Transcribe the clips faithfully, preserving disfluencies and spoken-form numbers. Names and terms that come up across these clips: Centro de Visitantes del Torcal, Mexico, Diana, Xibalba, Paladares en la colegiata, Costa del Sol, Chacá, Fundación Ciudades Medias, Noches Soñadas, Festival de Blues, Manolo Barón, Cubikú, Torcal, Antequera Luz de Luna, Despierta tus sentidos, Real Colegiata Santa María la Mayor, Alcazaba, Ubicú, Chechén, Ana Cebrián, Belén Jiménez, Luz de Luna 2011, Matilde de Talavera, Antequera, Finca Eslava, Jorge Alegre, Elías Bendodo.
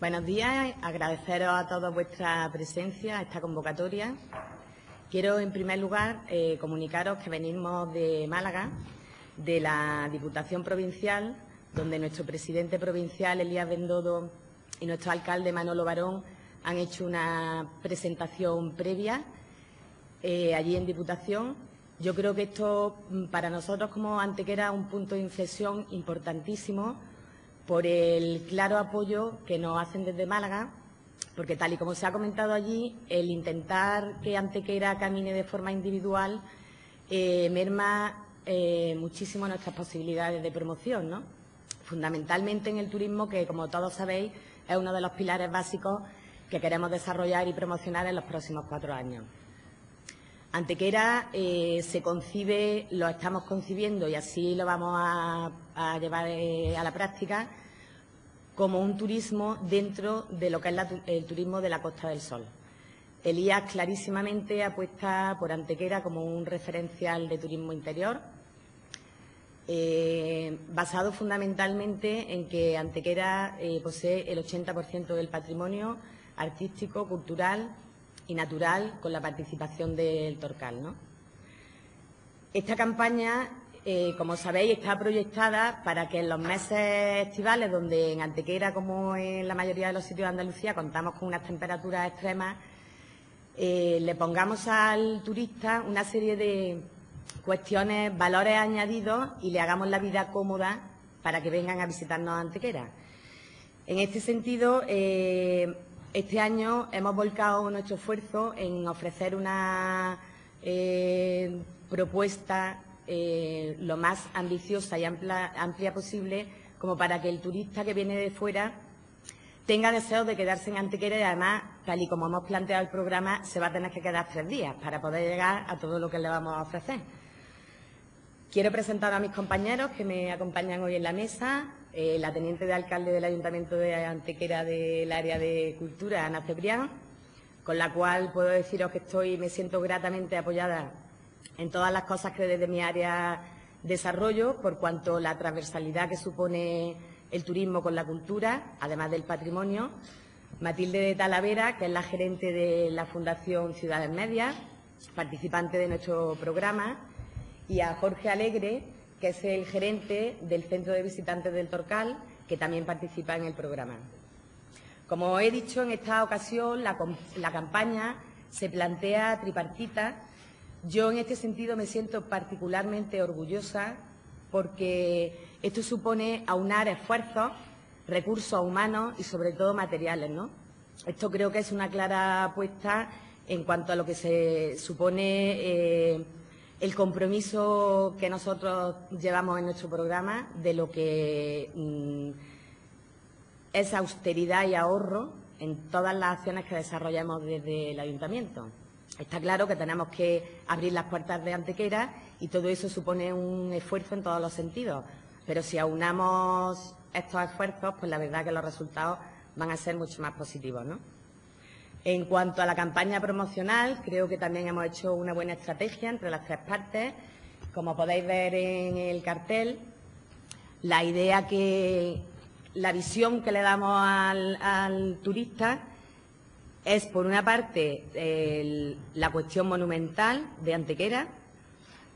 Buenos días, agradeceros a todos vuestra presencia a esta convocatoria. Quiero, en primer lugar, eh, comunicaros que venimos de Málaga, de la Diputación Provincial, donde nuestro presidente provincial, Elías Bendodo, y nuestro alcalde, Manolo Barón, han hecho una presentación previa eh, allí en Diputación. Yo creo que esto, para nosotros como Antequera, es un punto de inflexión importantísimo por el claro apoyo que nos hacen desde Málaga, porque tal y como se ha comentado allí, el intentar que Antequera camine de forma individual eh, merma eh, muchísimo nuestras posibilidades de promoción, ¿no? Fundamentalmente en el turismo, que como todos sabéis es uno de los pilares básicos que queremos desarrollar y promocionar en los próximos cuatro años. Antequera eh, se concibe, lo estamos concibiendo y así lo vamos a, a llevar eh, a la práctica, como un turismo dentro de lo que es la, el turismo de la Costa del Sol. Elías clarísimamente apuesta por Antequera como un referencial de turismo interior, eh, basado fundamentalmente en que Antequera eh, posee el ochenta por ciento del patrimonio artístico, cultural y natural, con la participación del Torcal, ¿no? Esta campaña, eh, como sabéis, está proyectada para que en los meses estivales, donde en Antequera, como en la mayoría de los sitios de Andalucía, contamos con unas temperaturas extremas, eh, le pongamos al turista una serie de cuestiones, valores añadidos y le hagamos la vida cómoda para que vengan a visitarnos a Antequera. En este sentido, eh, este año hemos volcado nuestro esfuerzo en ofrecer una eh, propuesta eh, lo más ambiciosa y amplia, amplia posible, como para que el turista que viene de fuera tenga deseos de quedarse en Antequera, y además, tal y como hemos planteado el programa, se va a tener que quedar tres días para poder llegar a todo lo que le vamos a ofrecer. Quiero presentar a mis compañeros que me acompañan hoy en la mesa. Eh, la teniente de alcalde del Ayuntamiento de Antequera del área de Cultura, Ana Cebrián, con la cual puedo deciros que estoy, me siento gratamente apoyada en todas las cosas que desde mi área desarrollo, por cuanto la transversalidad que supone el turismo con la cultura, además del patrimonio. Matilde de Talavera, que es la gerente de la Fundación Ciudades Medias, participante de nuestro programa, y a Jorge Alegre, que es el gerente del Centro de Visitantes del Torcal, que también participa en el programa. Como he dicho, en esta ocasión la, la campaña se plantea tripartita. Yo en este sentido me siento particularmente orgullosa, porque esto supone aunar esfuerzos, recursos humanos y sobre todo materiales, ¿no? Esto creo que es una clara apuesta en cuanto a lo que se supone eh, el compromiso que nosotros llevamos en nuestro programa de lo que mmm, es austeridad y ahorro en todas las acciones que desarrollamos desde el Ayuntamiento. Está claro que tenemos que abrir las puertas de Antequera y todo eso supone un esfuerzo en todos los sentidos, pero si aunamos estos esfuerzos, pues la verdad que los resultados van a ser mucho más positivos, ¿no? En cuanto a la campaña promocional, creo que también hemos hecho una buena estrategia entre las tres partes. Como podéis ver en el cartel, la idea que, la visión que le damos al, al turista es, por una parte, el, la cuestión monumental de Antequera,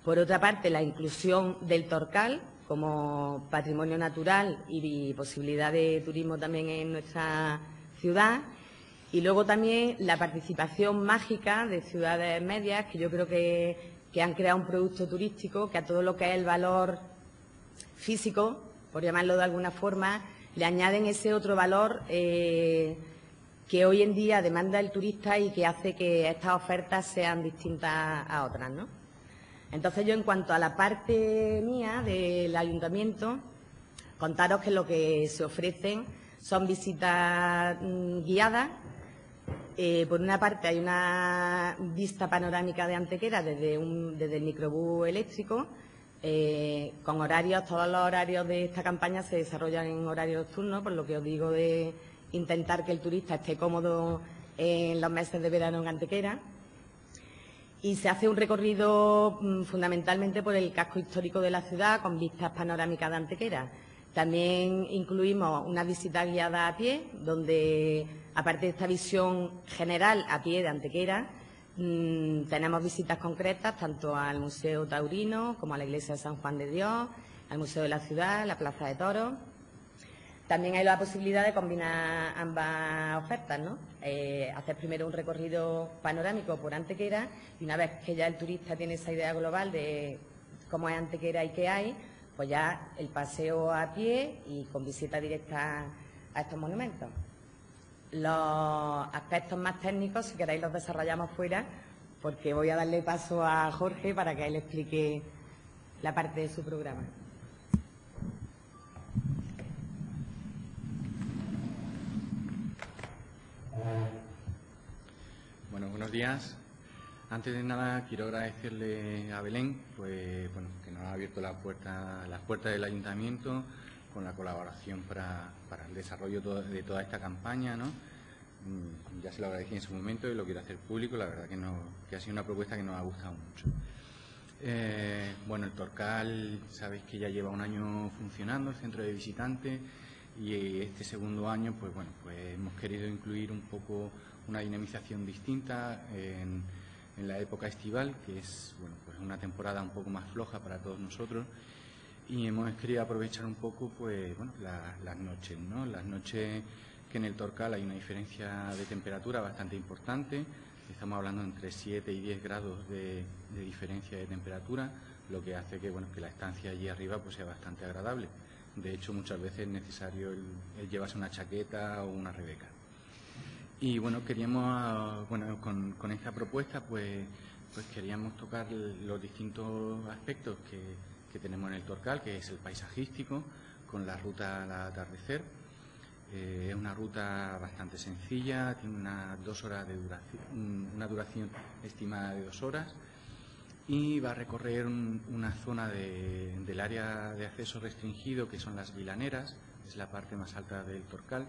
por otra parte, la inclusión del Torcal como patrimonio natural y, y posibilidad de turismo también en nuestra ciudad. Y luego también la participación mágica de Ciudades Medias, que yo creo que, que han creado un producto turístico que a todo lo que es el valor físico, por llamarlo de alguna forma, le añaden ese otro valor eh, que hoy en día demanda el turista y que hace que estas ofertas sean distintas a otras, ¿no? Entonces yo, en cuanto a la parte mía del Ayuntamiento, contaros que lo que se ofrecen son visitas mm, guiadas. Eh, por una parte hay una vista panorámica de Antequera desde, un, desde el microbús eléctrico, eh, con horarios, todos los horarios de esta campaña se desarrollan en horario nocturno, por lo que os digo de intentar que el turista esté cómodo en los meses de verano en Antequera. Y se hace un recorrido mm, fundamentalmente por el casco histórico de la ciudad, con vistas panorámicas de Antequera. También incluimos una visita guiada a pie, donde, aparte de esta visión general a pie de Antequera, mmm, tenemos visitas concretas tanto al Museo Taurino como a la Iglesia de San Juan de Dios, al Museo de la Ciudad, la Plaza de Toros. También hay la posibilidad de combinar ambas ofertas, ¿no? Eh, hacer primero un recorrido panorámico por Antequera y una vez que ya el turista tiene esa idea global de cómo es Antequera y qué hay, pues ya el paseo a pie y con visita directa a estos monumentos. Los aspectos más técnicos, si queréis, los desarrollamos fuera, porque voy a darle paso a Jorge para que él explique la parte de su programa. Bueno, buenos días. Antes de nada quiero agradecerle a Belén, pues, bueno, que nos ha abierto la puerta, las puertas del ayuntamiento con la colaboración para, para el desarrollo todo, de toda esta campaña, ¿no? Ya se lo agradecí en su momento y lo quiero hacer público. La verdad que, no, que ha sido una propuesta que nos ha gustado mucho. Eh, bueno, el Torcal, sabéis que ya lleva un año funcionando, el centro de visitantes, y este segundo año, pues bueno, pues hemos querido incluir un poco una dinamización distinta en en la época estival, que es, bueno, pues una temporada un poco más floja para todos nosotros, y hemos querido aprovechar un poco, pues, bueno, la, las noches, ¿no? Las noches, que en el Torcal hay una diferencia de temperatura bastante importante, estamos hablando entre siete y diez grados de, de diferencia de temperatura, lo que hace que, bueno, que la estancia allí arriba pues sea bastante agradable. De hecho, muchas veces es necesario el, el llevarse una chaqueta o una rebeca. Y bueno, queríamos, bueno, con, con esta propuesta, pues, pues queríamos tocar los distintos aspectos que, que tenemos en el Torcal, que es el paisajístico, con la ruta al atardecer. Eh, es una ruta bastante sencilla, tiene unas dos horas de duración, una duración estimada de dos horas, y va a recorrer un, una zona de, del área de acceso restringido, que son las vilaneras, es la parte más alta del Torcal,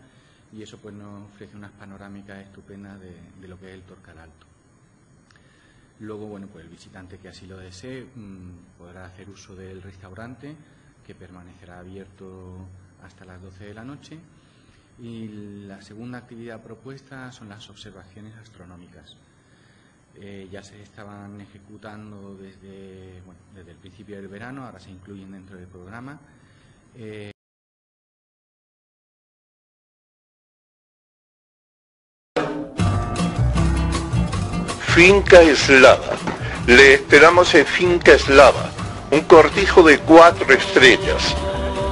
y eso pues nos ofrece unas panorámicas estupendas de, de lo que es el Torcal Alto. Luego, bueno, pues el visitante que así lo desee mmm, podrá hacer uso del restaurante, que permanecerá abierto hasta las doce de la noche. Y la segunda actividad propuesta son las observaciones astronómicas. Eh, ya se estaban ejecutando desde, bueno, desde el principio del verano, ahora se incluyen dentro del programa. Eh, Finca Eslava. Le esperamos en Finca Eslava, un cortijo de cuatro estrellas,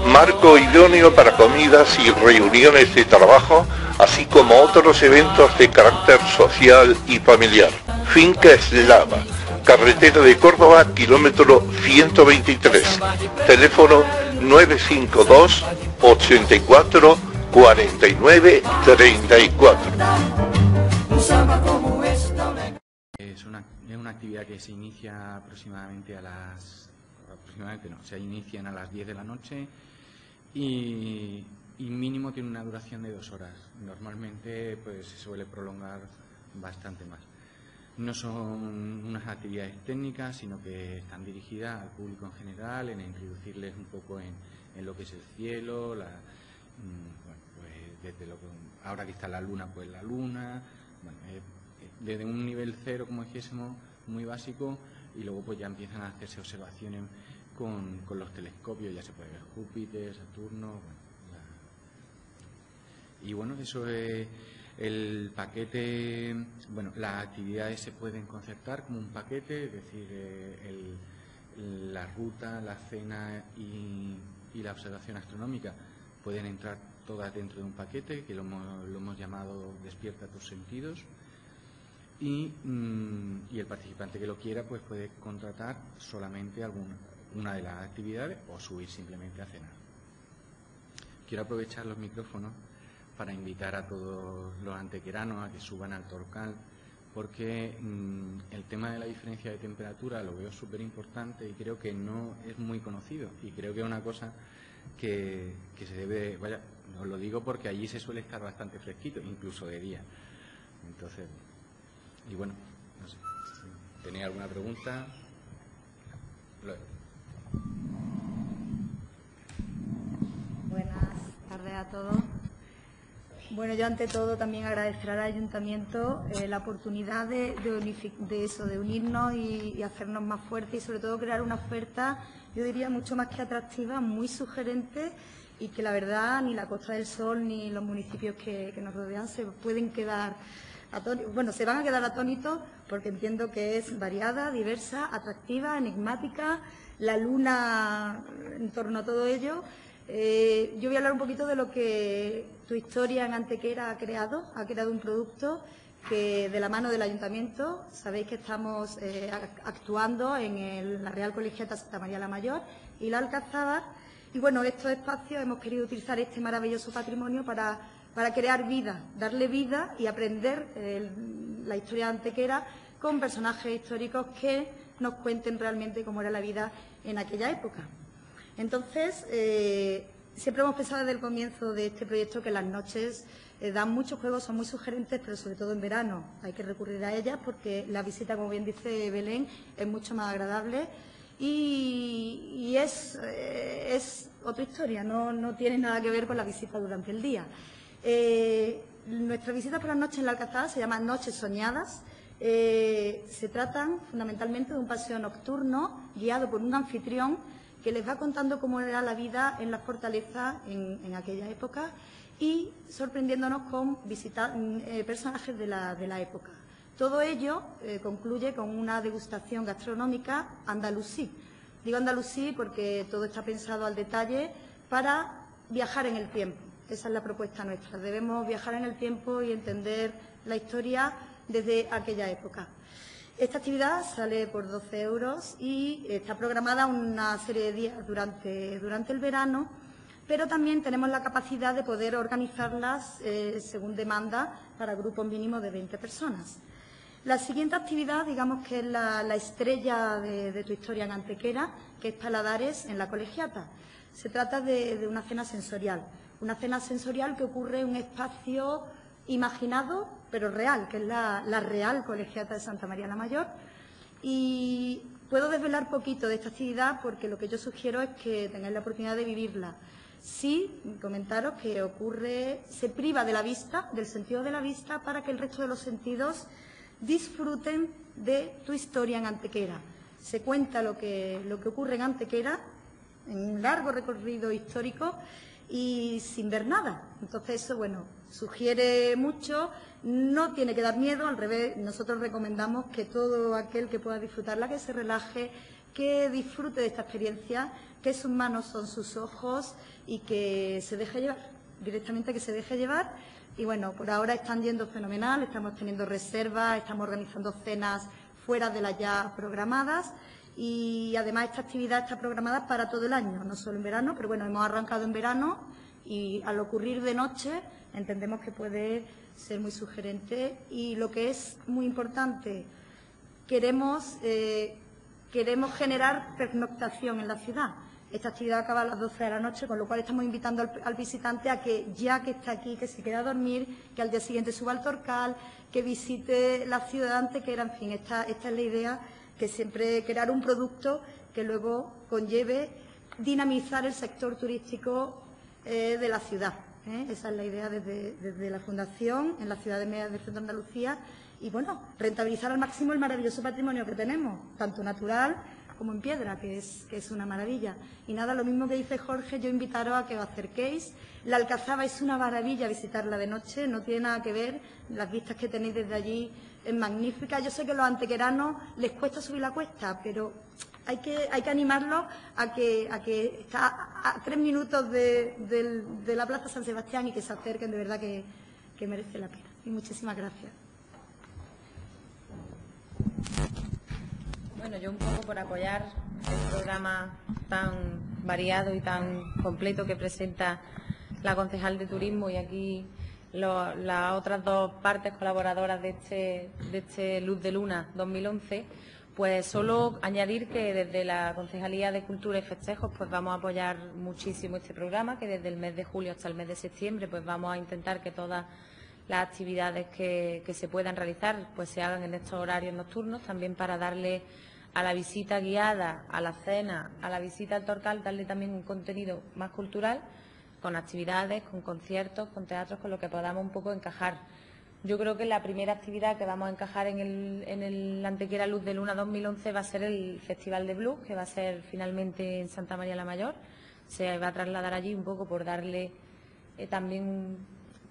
marco idóneo para comidas y reuniones de trabajo, así como otros eventos de carácter social y familiar. Finca Eslava, carretera de Córdoba, kilómetro ciento veintitrés, teléfono nueve cinco dos, ochenta y cuatro, cuarenta y nueve, treinta y cuatro. Es una, es una actividad que se inicia aproximadamente a las... aproximadamente no, se inician a las diez de la noche y, y mínimo tiene una duración de dos horas. Normalmente pues se suele prolongar bastante más. No son unas actividades técnicas, sino que están dirigidas al público en general, en introducirles un poco en, en lo que es el cielo, la, bueno, pues desde lo que, ahora que está la luna, pues la luna... Bueno, eh, desde un nivel cero, como dijésemos, muy básico, y luego pues ya empiezan a hacerse observaciones con, con los telescopios, ya se puede ver Júpiter, Saturno, bueno, ya. Y bueno, eso es el paquete. Bueno, las actividades se pueden concertar como un paquete, es decir, eh, el, la ruta, la cena y, y la observación astronómica pueden entrar todas dentro de un paquete, que lo hemos, lo hemos llamado Despierta tus sentidos. Y, y el participante que lo quiera pues puede contratar solamente alguna una de las actividades o subir simplemente a cenar. Quiero aprovechar los micrófonos para invitar a todos los antequeranos a que suban al Torcal, porque mmm, el tema de la diferencia de temperatura lo veo súper importante y creo que no es muy conocido, y creo que es una cosa que, que se debe, vaya, os lo digo porque allí se suele estar bastante fresquito, incluso de día. Entonces... Y bueno, no sé, si tenéis alguna pregunta. Luego. tardes a todos. Bueno, yo ante todo también agradecer al Ayuntamiento eh, la oportunidad de, de, de, eso, de unirnos y, y hacernos más fuertes y sobre todo crear una oferta, yo diría, mucho más que atractiva, muy sugerente y que la verdad ni la Costa del Sol ni los municipios que, que nos rodean se pueden quedar atónitos, bueno, se van a quedar atónitos porque entiendo que es variada, diversa, atractiva, enigmática, la luna en torno a todo ello. Eh, yo voy a hablar un poquito de lo que tu historia en Antequera ha creado, ha creado un producto que de la mano del Ayuntamiento, sabéis que estamos eh, actuando en el, la Real Colegiata Santa María la Mayor y la Alcazaba, y bueno, estos espacios hemos querido utilizar este maravilloso patrimonio para, para crear vida, darle vida y aprender eh, la historia de Antequera con personajes históricos que nos cuenten realmente cómo era la vida en aquella época. Entonces, eh, siempre hemos pensado desde el comienzo de este proyecto que las noches eh, dan muchos juegos, son muy sugerentes, pero sobre todo en verano hay que recurrir a ellas porque la visita, como bien dice Belén, es mucho más agradable y, y es, eh, es otra historia, no, no tiene nada que ver con la visita durante el día. Eh, nuestra visita por las noches en la Alcazaba se llama Noches Soñadas. Eh, se tratan fundamentalmente de un paseo nocturno guiado por un anfitrión que les va contando cómo era la vida en las fortalezas en, en aquella época y sorprendiéndonos con visitar eh, personajes de la, de la época. Todo ello eh, concluye con una degustación gastronómica andalusí. Digo andalusí porque todo está pensado al detalle para viajar en el tiempo. Esa es la propuesta nuestra. Debemos viajar en el tiempo y entender la historia desde aquella época. Esta actividad sale por doce euros y está programada una serie de días durante, durante el verano, pero también tenemos la capacidad de poder organizarlas eh, según demanda para grupos mínimos de veinte personas. La siguiente actividad, digamos que es la, la estrella de, de tu historia en Antequera, que es Paladares en la Colegiata. Se trata de, de una cena sensorial, una cena sensorial que ocurre en un espacio imaginado, pero real, que es la, la Real Colegiata de Santa María la Mayor. Y puedo desvelar poquito de esta actividad porque lo que yo sugiero es que tengáis la oportunidad de vivirla. Sí, comentaros que ocurre, se priva de la vista, del sentido de la vista, para que el resto de los sentidos disfruten de tu historia en Antequera. Se cuenta lo que, lo que ocurre en Antequera, en un largo recorrido histórico, y sin ver nada. Entonces eso, bueno, sugiere mucho, no tiene que dar miedo, al revés, nosotros recomendamos que todo aquel que pueda disfrutarla, que se relaje, que disfrute de esta experiencia, que sus manos son sus ojos y que se deje llevar, directamente que se deje llevar. Y bueno, por ahora están yendo fenomenal, estamos teniendo reservas, estamos organizando cenas fuera de las ya programadas. Y además esta actividad está programada para todo el año, no solo en verano, pero bueno, hemos arrancado en verano y al ocurrir de noche entendemos que puede ser muy sugerente. Y lo que es muy importante, queremos, eh, queremos generar pernoctación en la ciudad. Esta actividad acaba a las doce de la noche, con lo cual estamos invitando al, al visitante a que, ya que está aquí, que se quede a dormir, que al día siguiente suba al Torcal, que visite la ciudad antequera, en fin, esta, esta es la idea, que siempre crear un producto que luego conlleve dinamizar el sector turístico eh, de la ciudad. ¿eh? Esa es la idea desde, desde la Fundación, en la Ciudad de Medias del Centro de Andalucía, y bueno, rentabilizar al máximo el maravilloso patrimonio que tenemos, tanto natural como en piedra, que es, que es una maravilla. Y nada, lo mismo que dice Jorge, yo invitaros a que os acerquéis. La Alcazaba es una maravilla visitarla de noche, no tiene nada que ver, las vistas que tenéis desde allí es magnífica. Yo sé que a los antequeranos les cuesta subir la cuesta, pero hay que, hay que animarlos a que, a que está a, a tres minutos de, de, de la Plaza San Sebastián y que se acerquen, de verdad que, que merece la pena. Y muchísimas gracias. Bueno, yo un poco por apoyar el programa tan variado y tan completo que presenta la concejal de Turismo y aquí lo, las otras dos partes colaboradoras de este, de este Luz de Luna dos mil once, pues solo añadir que desde la Concejalía de Cultura y Festejos pues vamos a apoyar muchísimo este programa, que desde el mes de julio hasta el mes de septiembre pues vamos a intentar que todas las actividades que, que se puedan realizar pues se hagan en estos horarios nocturnos, también para darle a la visita guiada, a la cena, a la visita al Torcal, darle también un contenido más cultural, con actividades, con conciertos, con teatros, con lo que podamos un poco encajar. Yo creo que la primera actividad que vamos a encajar en el, en el Antequera Luz de Luna dos mil once va a ser el Festival de Blues, que va a ser finalmente en Santa María la Mayor. Se va a trasladar allí un poco por darle eh, también un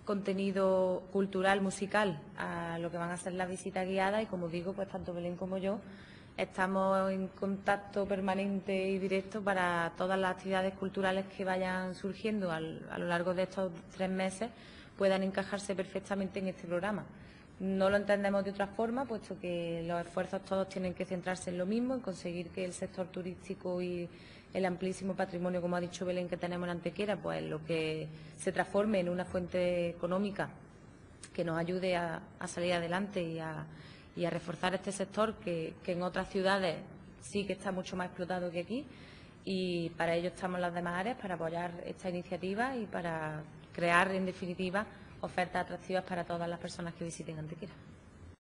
contenido cultural, musical, a lo que van a ser las visitas guiadas. Y como digo, pues tanto Belén como yo estamos en contacto permanente y directo para todas las actividades culturales que vayan surgiendo al, a lo largo de estos tres meses, puedan encajarse perfectamente en este programa. No lo entendemos de otra forma, puesto que los esfuerzos todos tienen que centrarse en lo mismo, en conseguir que el sector turístico y el amplísimo patrimonio, como ha dicho Belén, que tenemos en Antequera, pues lo que se transforme en una fuente económica que nos ayude a, a salir adelante y a, y a reforzar este sector que, que en otras ciudades sí que está mucho más explotado que aquí, y para ello estamos las demás áreas, para apoyar esta iniciativa y para crear, en definitiva, ofertas atractivas para todas las personas que visiten Antequera.